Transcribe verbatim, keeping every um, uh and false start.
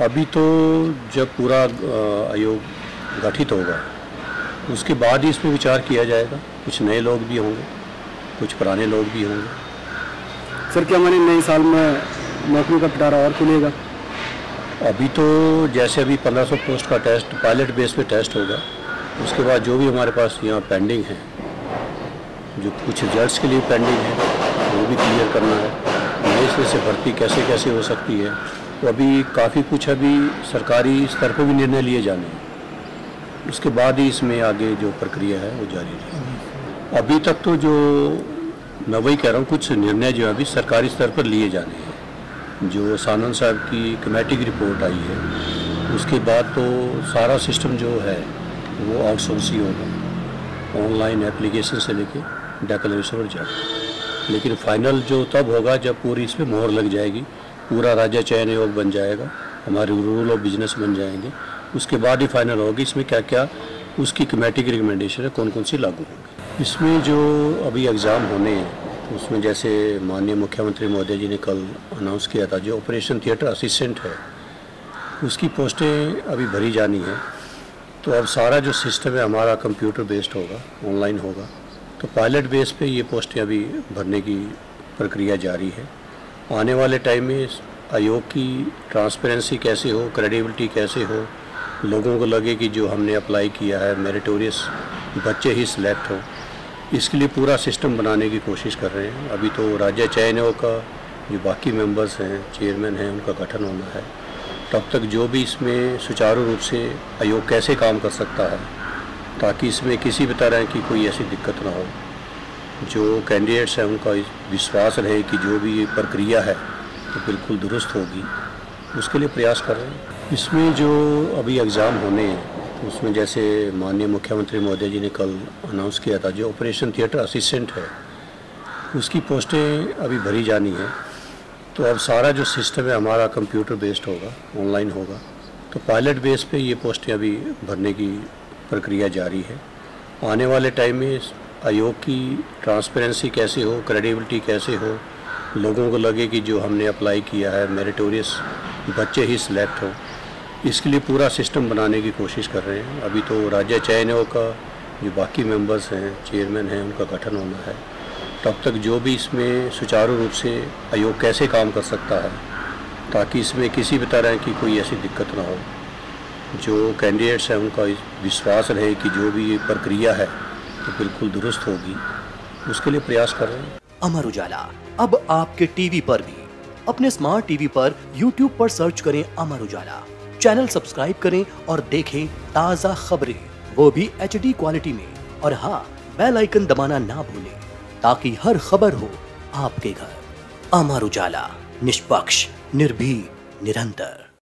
अभी तो जब पूरा आयोग गठित होगा उसके बाद ही इस पर विचार किया जाएगा। कुछ नए लोग भी होंगे, कुछ पुराने लोग भी होंगे। सर, क्या हमारे नए साल में नौकरी का पिटारा और खुलेगा? अभी तो जैसे अभी पंद्रह सौ पोस्ट का टेस्ट पायलट बेस पे टेस्ट होगा, उसके बाद जो भी हमारे पास यहाँ पेंडिंग है, जो कुछ रिजल्ट के लिए पेंडिंग है, वो भी क्लियर करना है। नए सिरे से भर्ती कैसे कैसे हो सकती है, तो अभी काफ़ी कुछ अभी सरकारी स्तर पर भी निर्णय लिए जाने हैं, उसके बाद ही इसमें आगे जो प्रक्रिया है वो जारी रहेगी। अभी तक तो जो मैं वही कह रहा हूँ, कुछ निर्णय जो है अभी सरकारी स्तर पर लिए जाने हैं। जो सानंद साहब की कमेटी की रिपोर्ट आई है, उसके बाद तो सारा सिस्टम जो है वो आउटसोर्स ही होगा, ऑनलाइन एप्लीकेशन से लेके डेक्लेरेशन और जाएगा। लेकिन फाइनल जो तब होगा जब पूरी इसमें मोहर लग जाएगी, पूरा राज्य चयन आयोग बन जाएगा, हमारे रूरल और बिजनेस बन जाएंगे, उसके बाद ही फाइनल होगी इसमें क्या क्या उसकी कमेटी की रिकमेंडेशन है, कौन कौन सी लागू होगी। इसमें जो अभी एग्ज़ाम होने हैं, तो उसमें जैसे माननीय मुख्यमंत्री मोदी जी ने कल अनाउंस किया था, जो ऑपरेशन थिएटर असिस्टेंट है उसकी पोस्टें अभी भरी जानी है। तो अब सारा जो सिस्टम है हमारा कंप्यूटर बेस्ड होगा, ऑनलाइन होगा, तो पायलट बेस पे ये पोस्टें अभी भरने की प्रक्रिया जारी है। आने वाले टाइम में आयोग की ट्रांसपेरेंसी कैसे हो, क्रेडिबिलिटी कैसे हो, लोगों को लगे कि जो हमने अप्लाई किया है मेरिटोरियस बच्चे ही सिलेक्ट हो, इसके लिए पूरा सिस्टम बनाने की कोशिश कर रहे हैं। अभी तो राज्य चयन आयोग का जो बाकी मेंबर्स हैं, चेयरमैन हैं, उनका गठन होना है। तब तक जो भी इसमें सुचारू रूप से आयोग कैसे काम कर सकता है, ताकि इसमें किसी भी तरह की कोई ऐसी दिक्कत ना हो, जो कैंडिडेट्स हैं उनका विश्वास रहे कि जो भी ये प्रक्रिया है तो बिल्कुल दुरुस्त होगी, उसके लिए प्रयास कर रहे हैं। इसमें जो अभी एग्ज़ाम होने हैं, उसमें जैसे माननीय मुख्यमंत्री मोदी जी ने कल अनाउंस किया था, जो ऑपरेशन थिएटर असिस्टेंट है उसकी पोस्टें अभी भरी जानी है। तो अब सारा जो सिस्टम है हमारा कंप्यूटर बेस्ड होगा, ऑनलाइन होगा, तो पायलट बेस पे ये पोस्टें अभी भरने की प्रक्रिया जारी है। आने वाले टाइम में आयोग की ट्रांसपेरेंसी कैसे हो, क्रेडिबिलिटी कैसे हो, लोगों को लगे कि जो हमने अप्लाई किया है मेरिटोरियस बच्चे ही सिलेक्ट हो, इसके लिए पूरा सिस्टम बनाने की कोशिश कर रहे हैं। अभी तो राज्य चयन आयोग का जो बाकी मेंबर्स हैं, चेयरमैन हैं, उनका गठन होना है। तब तक जो भी इसमें सुचारू रूप से आयोग कैसे काम कर सकता है, ताकि इसमें किसी भी तरह की कोई ऐसी दिक्कत ना हो, जो कैंडिडेट्स हैं उनका विश्वास रहे कि जो भी ये प्रक्रिया है तो बिल्कुल दुरुस्त होगी, उसके लिए प्रयास कर रहे हैं। अमर उजाला अब आपके टीवी पर भी। अपने स्मार्ट टीवी पर यूट्यूब पर सर्च करें अमर उजाला, चैनल सब्सक्राइब करें और देखें ताज़ा खबरें, वो भी एचडी क्वालिटी में। और हाँ, बेल आइकन दबाना ना भूलें, ताकि हर खबर हो आपके घर। अमर उजाला, निष्पक्ष, निर्भीक, निरंतर।